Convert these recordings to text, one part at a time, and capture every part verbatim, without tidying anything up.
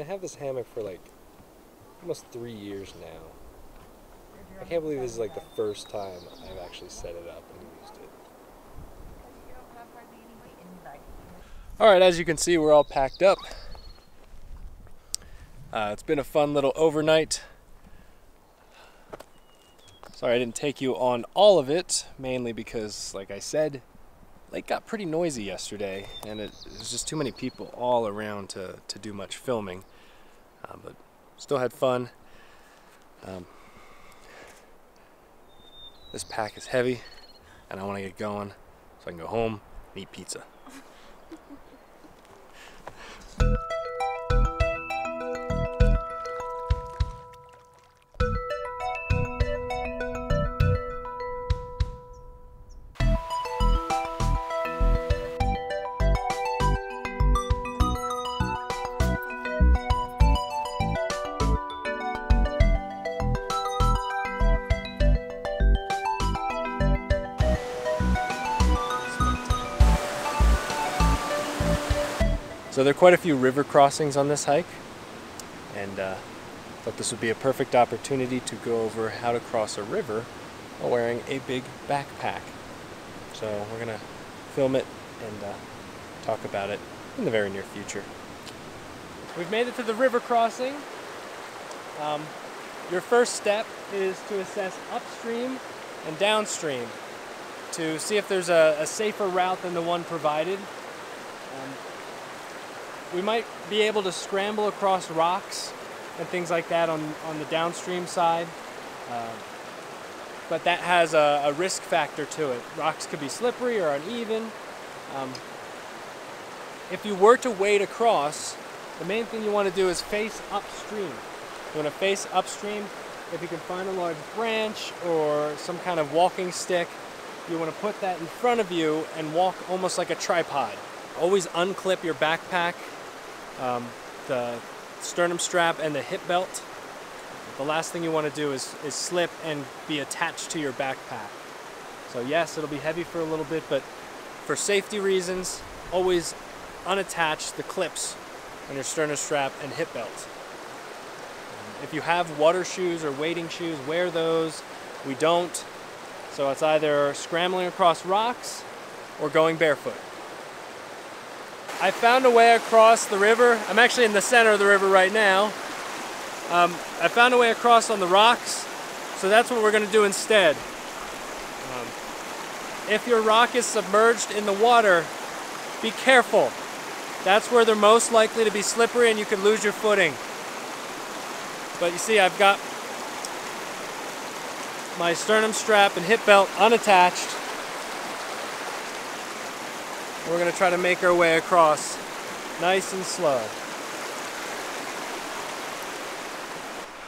I have this hammock for like almost three years now. I can't believe this is like the first time I've actually set it up and used it. Alright, as you can see, we're all packed up. Uh, it's been a fun little overnight. Sorry I didn't take you on all of it, mainly because, like I said, lake got pretty noisy yesterday, and it, it was just too many people all around to, to do much filming. Uh, but still had fun. Um, this pack is heavy, and I want to get going so I can go home and eat pizza. So there are quite a few river crossings on this hike, and uh, thought this would be a perfect opportunity to go over how to cross a river while wearing a big backpack. So we're going to film it and uh, talk about it in the very near future. We've made it to the river crossing. Um, your first step is to assess upstream and downstream to see if there's a, a safer route than the one provided. Um, We might be able to scramble across rocks and things like that on, on the downstream side, uh, but that has a, a risk factor to it. Rocks could be slippery or uneven. Um, if you were to wade across, the main thing you want to do is face upstream. You want to face upstream. If you can find a large branch or some kind of walking stick, you want to put that in front of you and walk almost like a tripod. Always unclip your backpack. Um, the sternum strap and the hip belt. The last thing you want to do is, is slip and be attached to your backpack. So yes, it'll be heavy for a little bit, but for safety reasons, always unattach the clips on your sternum strap and hip belt. If you have water shoes or wading shoes, wear those. We don't. So it's either scrambling across rocks or going barefoot. I found a way across the river. I'm actually in the center of the river right now. Um, I found a way across on the rocks, so that's what we're going to do instead. Um, if your rock is submerged in the water, be careful. That's where they're most likely to be slippery and you could lose your footing. But you see, I've got my sternum strap and hip belt unattached. We're going to try to make our way across nice and slow.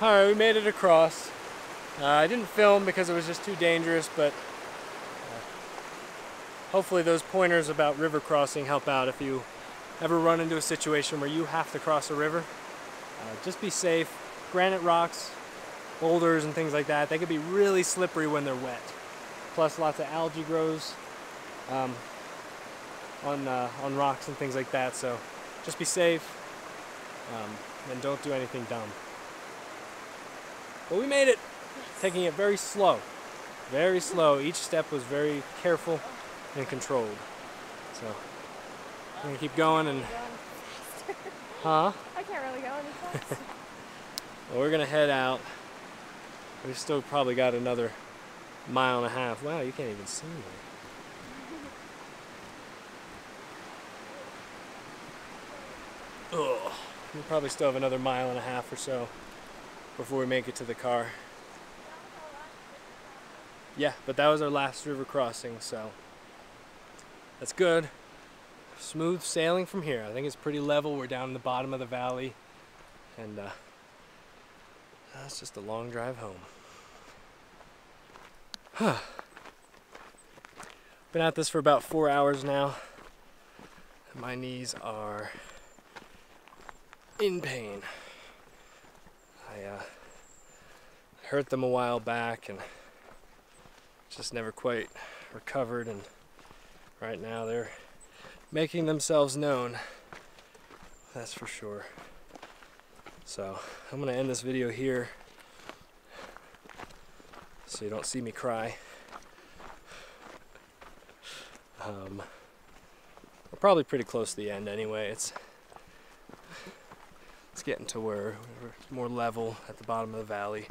Alright, we made it across. Uh, I didn't film because it was just too dangerous, but uh, hopefully those pointers about river crossing help out. If you ever run into a situation where you have to cross a river, uh, just be safe. Granite rocks, boulders and things like that, they can be really slippery when they're wet. Plus lots of algae grows. Um, on uh, on rocks and things like that, so just be safe um, and don't do anything dumb. But we made it, taking it very slow, very slow. Each step was very careful and controlled. So I'm gonna keep going and huh? I can't really go any faster. Well, we're gonna head out. We've still probably got another mile and a half. Wow, you can't even see me. Ugh. We probably still have another mile and a half or so before we make it to the car. Yeah, but that was our last river crossing, so that's good. Smooth sailing from here. I think it's pretty level. We're down in the bottom of the valley, and uh, that's just a long drive home. Huh. Been at this for about four hours now. My knees are in pain. I uh, hurt them a while back and just never quite recovered, and right now they're making themselves known, that's for sure. So I'm going to end this video here so you don't see me cry. Um, we're probably pretty close to the end anyway. It's it's getting to where we're more level at the bottom of the valley.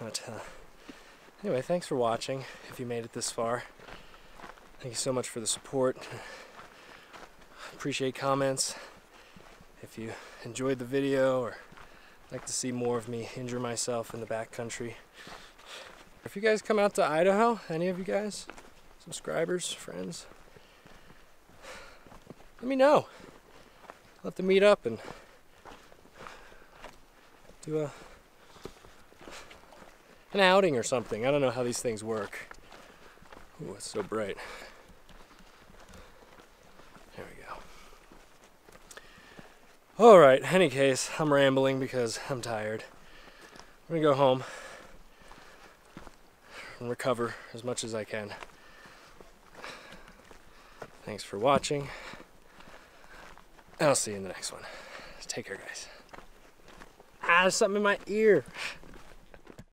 But uh, anyway, thanks for watching if you made it this far. Thank you so much for the support. Appreciate comments. If you enjoyed the video or like to see more of me injure myself in the backcountry. If you guys come out to Idaho, any of you guys, subscribers, friends, let me know. I'd love to meet up and do a, an outing or something. I don't know how these things work. Ooh, it's so bright. There we go. All right, in any case, I'm rambling because I'm tired. I'm gonna go home and recover as much as I can. Thanks for watching. I'll see you in the next one. Take care, guys. Ah, there's something in my ear.